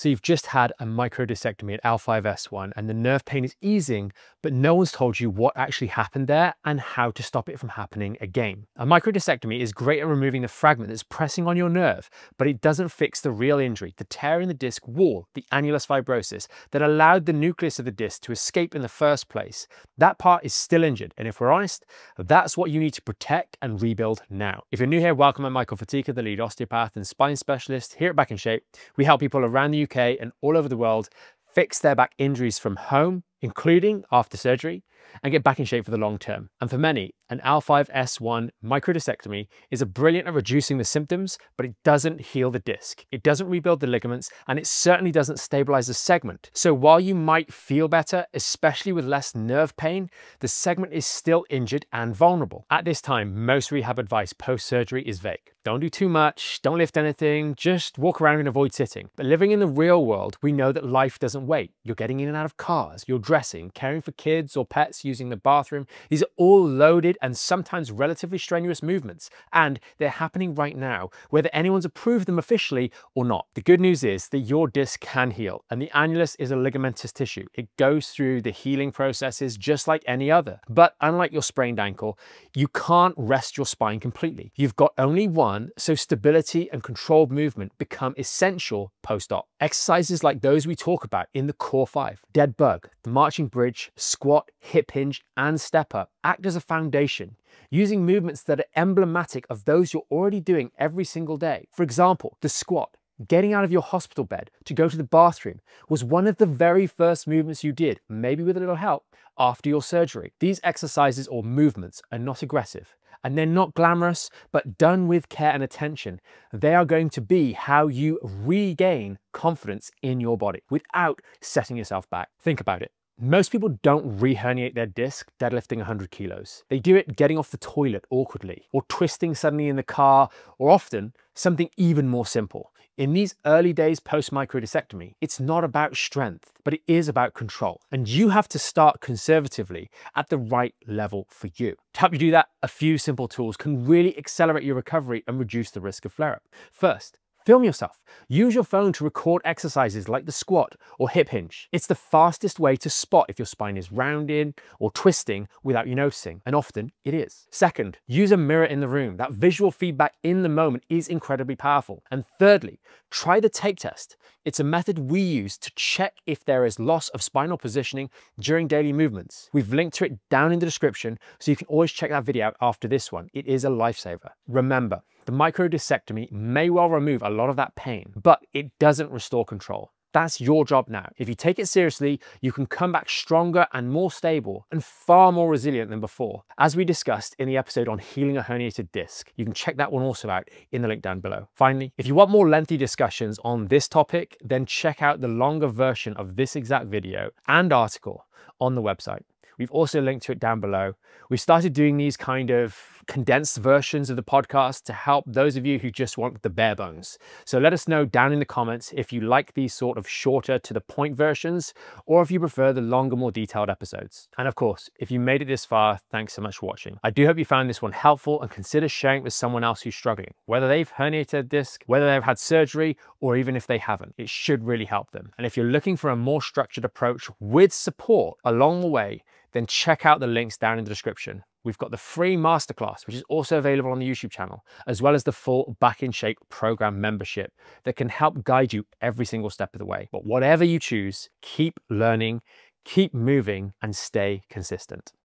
So you've just had a microdiscectomy at L5-S1 and the nerve pain is easing, but no one's told you what actually happened there and how to stop it from happening again. A microdiscectomy is great at removing the fragment that's pressing on your nerve, but it doesn't fix the real injury, the tear in the disc wall, the annulus fibrosus, that allowed the nucleus of the disc to escape in the first place. That part is still injured, and if we're honest, that's what you need to protect and rebuild now. If you're new here, welcome. I'm Michael Fatica, the lead osteopath and spine specialist here at Back in Shape. We help people around the UK and all over the world fix their back injuries from home, including after surgery, and get back in shape for the long term. And for many, an L5-S1 microdiscectomy is brilliant at reducing the symptoms, but it doesn't heal the disc. It doesn't rebuild the ligaments, and it certainly doesn't stabilize the segment. So while you might feel better, especially with less nerve pain, the segment is still injured and vulnerable. At this time, most rehab advice post-surgery is vague. Don't do too much, don't lift anything, just walk around and avoid sitting. But living in the real world, we know that life doesn't wait. You're getting in and out of cars, you're dressing, caring for kids or pets, using the bathroom. These are all loaded and sometimes relatively strenuous movements, and they're happening right now, whether anyone's approved them officially or not. The good news is that your disc can heal, and the annulus is a ligamentous tissue. It goes through the healing processes just like any other. But unlike your sprained ankle, you can't rest your spine completely. You've got only one, so stability and controlled movement become essential post-op. Exercises like those we talk about in the Core 5, dead bug, the marching bridge, squat, hip pinch and step up act as a foundation, using movements that are emblematic of those you're already doing every single day. For example, the squat. Getting out of your hospital bed to go to the bathroom was one of the very first movements you did, maybe with a little help, after your surgery. These exercises or movements are not aggressive, and they're not glamorous, but done with care and attention, they are going to be how you regain confidence in your body without setting yourself back. Think about it. Most people don't re-herniate their disc deadlifting 100 kilos. They do it getting off the toilet awkwardly, or twisting suddenly in the car, or often something even more simple. In these early days post-microdiscectomy, it's not about strength, but it is about control. And you have to start conservatively at the right level for you. To help you do that, a few simple tools can really accelerate your recovery and reduce the risk of flare-up. First, film yourself. Use your phone to record exercises like the squat or hip hinge. It's the fastest way to spot if your spine is rounded or twisting without you noticing, and often it is. Second, use a mirror in the room. That visual feedback in the moment is incredibly powerful. And thirdly, try the tape test. It's a method we use to check if there is loss of spinal positioning during daily movements. We've linked to it down in the description, so you can always check that video out after this one. It is a lifesaver. Remember, the microdiscectomy may well remove a lot of that pain, but it doesn't restore control. That's your job now. If you take it seriously, you can come back stronger and more stable and far more resilient than before. As we discussed in the episode on healing a herniated disc, you can check that one also out in the link down below. Finally, if you want more lengthy discussions on this topic, then check out the longer version of this exact video and article on the website. We've also linked to it down below. We've started doing these kind of condensed versions of the podcast to help those of you who just want the bare bones. So let us know down in the comments if you like these sort of shorter to the point versions, or if you prefer the longer, more detailed episodes. And of course, if you made it this far, thanks so much for watching. I do hope you found this one helpful, and consider sharing it with someone else who's struggling, whether they've herniated a disc, whether they've had surgery, or even if they haven't. It should really help them. And if you're looking for a more structured approach with support along the way, then check out the links down in the description. We've got the free masterclass, which is also available on the YouTube channel, as well as the full Back in Shape program membership that can help guide you every single step of the way. But whatever you choose, keep learning, keep moving, and stay consistent.